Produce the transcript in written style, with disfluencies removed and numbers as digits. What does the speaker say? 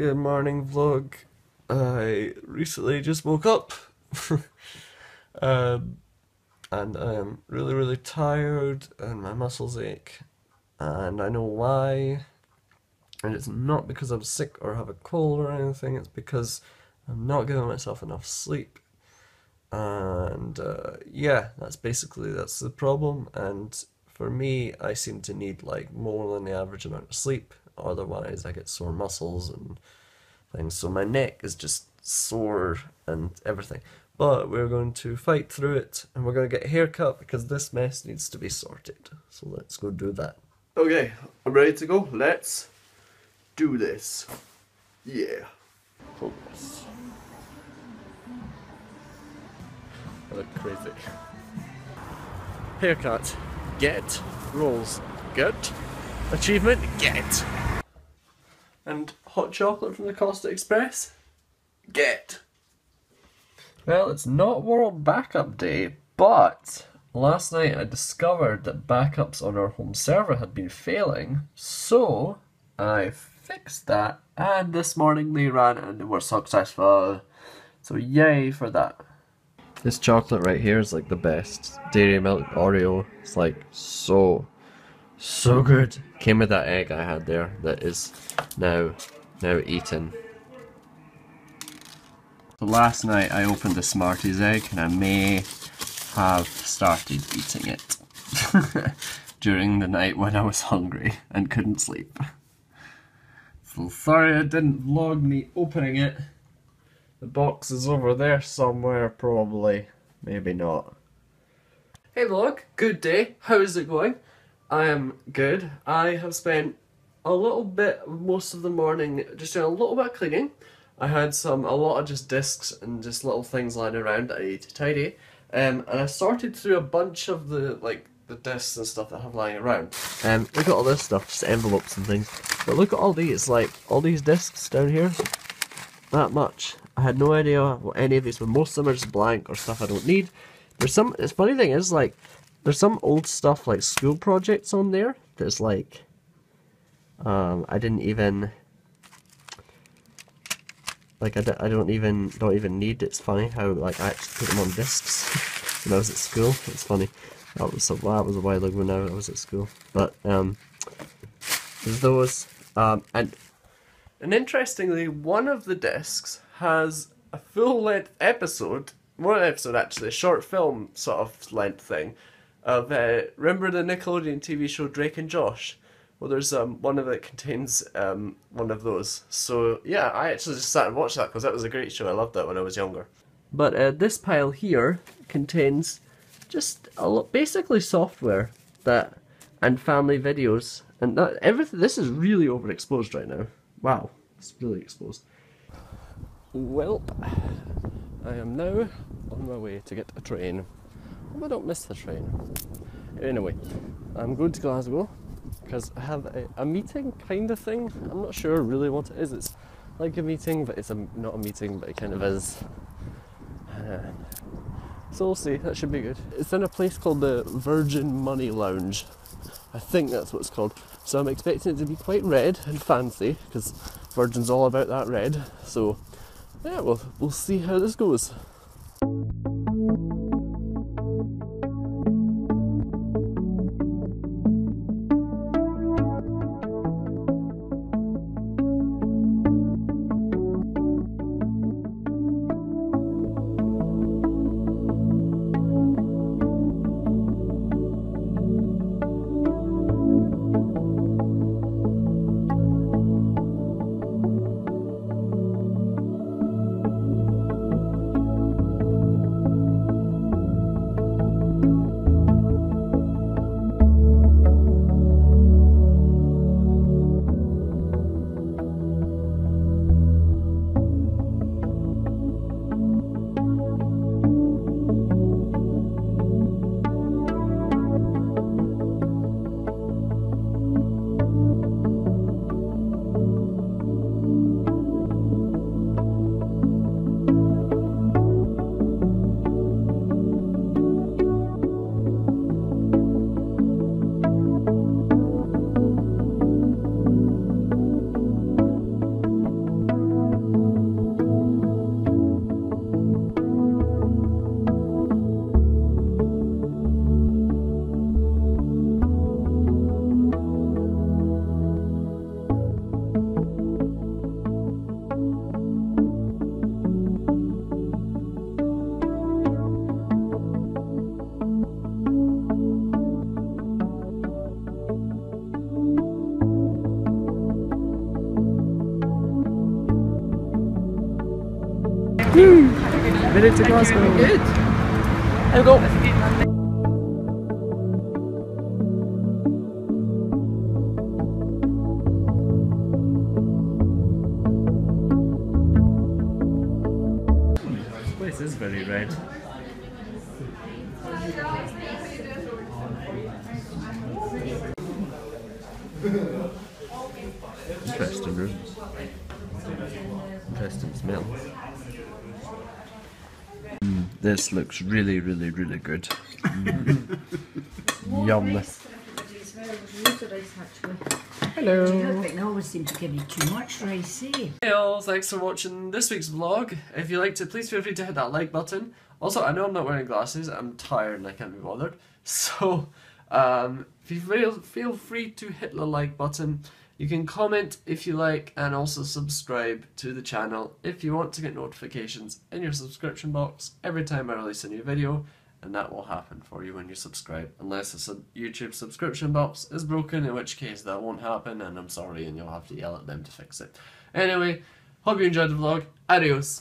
Good morning vlog. I recently just woke up and I am really tired and my muscles ache and I know why, and it's not because I'm sick or have a cold or anything, it's because I'm not giving myself enough sleep. And yeah, that's the problem. And for me, I seem to need like more than the average amount of sleep, otherwise I get sore muscles and things, so my neck is just sore and everything. But we're going to fight through it, and we're going to get a haircut because this mess needs to be sorted, so let's go do that. Okay, I'm ready to go, let's do this. Yeah. Progress. I look crazy. Haircut. Get. Rolls. Get. Achievement. Get. And hot chocolate from the Costa Express. Get. Well, it's not World Backup Day, but last night I discovered that backups on our home server had been failing, so I fixed that, and this morning they ran and they were successful. So yay for that. This chocolate right here is like the best. Dairy Milk Oreo. It's like so good. Came with that egg I had there that is now eaten. So last night I opened the Smarties egg and I may have started eating it during the night when I was hungry and couldn't sleep. So sorry I didn't vlog me opening it. The box is over there somewhere, probably. Maybe not. Hey vlog, good day. How is it going? I am good. I have spent a little bit, most of the morning, just doing a little bit of cleaning. I had a lot of just discs and just little things lying around that I need to tidy. And I sorted through a bunch of the discs and stuff that have lying around. Look at all this stuff, just envelopes and things. But look at all these, like, all these discs down here. That much. I had no idea what any of these were. Most of them are just blank or stuff I don't need. There's some, the funny thing is, like, there's some old stuff like school projects on there that's like, I didn't even, like, I don't even need. It's funny how, like, I actually put them on discs when I was at school. It's funny. That was a while ago when I was at school. But, there's those, and interestingly, one of the discs has a full-length episode, more than an episode actually, a short film sort of length thing, of, remember the Nickelodeon TV show Drake and Josh? Well, there's one of it contains one of those. So yeah, I actually just sat and watched that because that was a great show. I loved that when I was younger. But this pile here contains just a lot, basically software that and family videos and that, everything. This is really overexposed right now. Wow, it's really exposed. Well, I am now on my way to get a train. Hope I don't miss the train. Anyway, I'm going to Glasgow because I have a meeting kind of thing. I'm not sure really what it is. It's like a meeting, but it's not a meeting, but it kind of is. So we'll see, that should be good. It's in a place called the Virgin Money Lounge. I think that's what it's called. So I'm expecting it to be quite red and fancy, because Virgin's all about that red. So yeah, we'll see how this goes. Made it to Glasgow. Good. There we go. This is very red. Interesting room. Interesting smell. This looks really, really, really good. Yum. Hello. They always seem to give you too much rice, eh? Hey all, thanks for watching this week's vlog. If you liked it, please feel free to hit that like button. Also, I know I'm not wearing glasses, I'm tired and I can't be bothered. So, if you feel free to hit the like button. You can comment if you like, and also subscribe to the channel if you want to get notifications in your subscription box every time I release a new video. And that will happen for you when you subscribe, unless the YouTube subscription box is broken, in which case that won't happen and I'm sorry and you'll have to yell at them to fix it. Anyway, hope you enjoyed the vlog. Adios!